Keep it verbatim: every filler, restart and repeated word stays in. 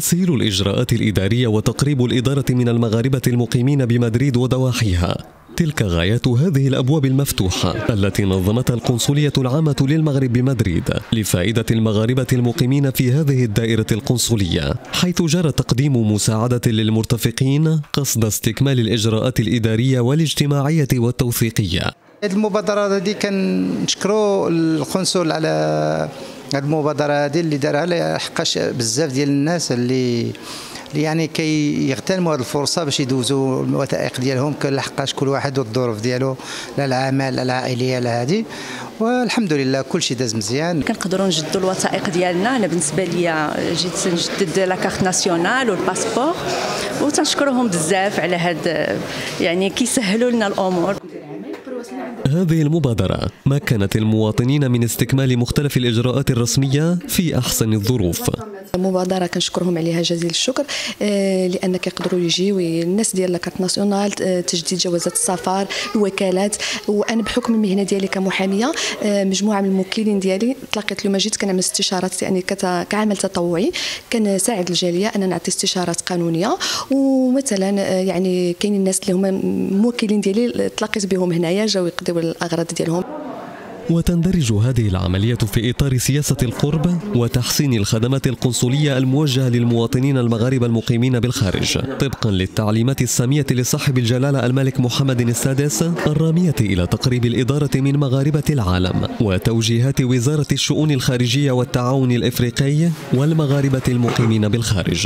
تسهيل الإجراءات الإدارية وتقريب الإدارة من المغاربة المقيمين بمدريد وضواحيها، تلك غايات هذه الأبواب المفتوحة التي نظمتها القنصلية العامة للمغرب بمدريد لفائدة المغاربة المقيمين في هذه الدائرة القنصلية، حيث جرى تقديم مساعدة للمرتفقين قصد استكمال الإجراءات الإدارية والاجتماعية والتوثيقية. هذه المبادرة هذه كنشكروا القنصل على هذه المبادرة هذه اللي دارها، لحقاش بزاف ديال الناس اللي يعني كيغتنموا هذه الفرصه باش يدوزوا الوثائق ديالهم، كلحقاش كل واحد والظروف ديالو، لا العمل لا العائليه لا هذه، والحمد لله كلشي داز مزيان. كنقدروا نجدوا الوثائق ديالنا. انا بالنسبه ليا جيت نجدد لا كارت ناسيونال والباسبور، وتنشكرهم بزاف على هذا، يعني كيسهلوا لنا الامور. هذه المبادرة مكنت المواطنين من استكمال مختلف الإجراءات الرسمية في أحسن الظروف. المبادرة كنشكرهم عليها جزيل الشكر، لأن كيقدروا يجيو الناس ديال لاكارت ناسيونال، تجديد جوازات السفر، الوكالات. وأنا بحكم المهنة ديالي كمحامية، مجموعة من الموكلين ديالي تلاقيت اليوم جيت كنعمل استشارات، يعني كعمل تطوعي كنساعد الجالية أن نعطي استشارات قانونية. ومثلا يعني كاين الناس اللي هما موكلين ديالي تلاقيت بهم هنايا جاو يقدروا الأغراض ديالهم. وتندرج هذه العملية في إطار سياسة القرب وتحسين الخدمات القنصلية الموجهة للمواطنين المغاربة المقيمين بالخارج، طبقا للتعليمات السامية لصاحب الجلالة الملك محمد السادس الرامية إلى تقريب الإدارة من مغاربة العالم، وتوجيهات وزارة الشؤون الخارجية والتعاون الإفريقي والمغاربة المقيمين بالخارج.